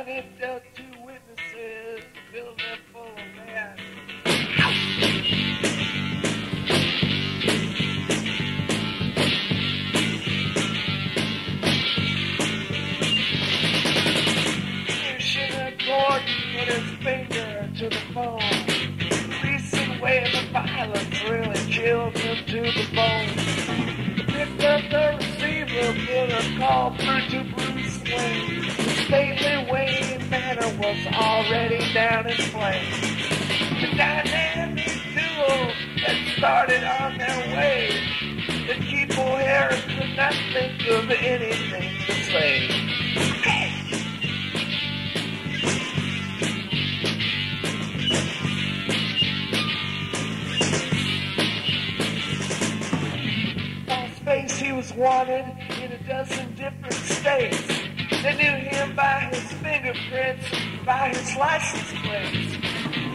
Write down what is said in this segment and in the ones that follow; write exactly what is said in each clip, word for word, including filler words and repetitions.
I done felt two witnesses build up full of man. You should have Gordon put his finger to the phone. The recent wave of violence really killed him to the bone. Picked up the receiver, put a call through to Bruce Wayne. The stately Wayne Manor was already down in flames. The dynamic duo that started on their way, the Keeple Harris could not think of anything to say. Hey! On space he was wanted in a dozen different states. They knew him by his fingerprints, by his license plates.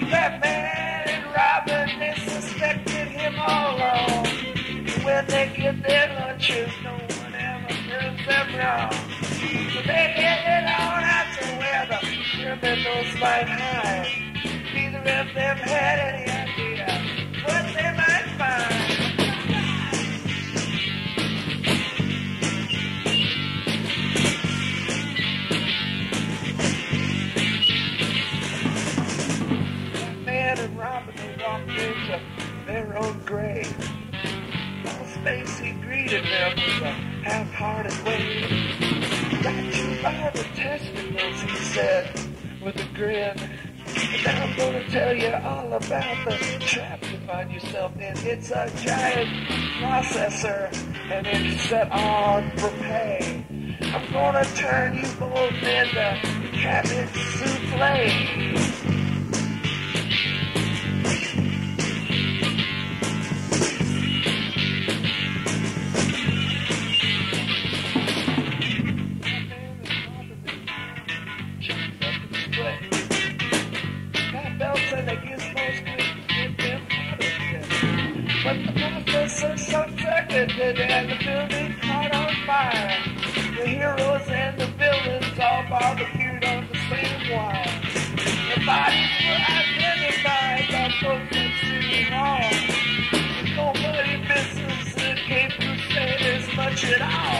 Batman and Robin, they suspected him all along. When they get their lunches, no one ever proves them wrong. So they headed on out to where the criminals might hide. Neither of them had any idea what they might find. And Robin had walked into their own grave. On space he greeted them with a half-hearted wave. Got you by the testicles, he said, with a grin. And I'm going to tell you all about the trap you find yourself in. It's a giant processor, and it's set on for pay. I'm going to turn you both into cabbage souffle. And the building caught on fire. The heroes and the villains all barbecued on the same wire. The bodies were identified by folks at City Hall. Nobody misses the Cape Crusaders much at all.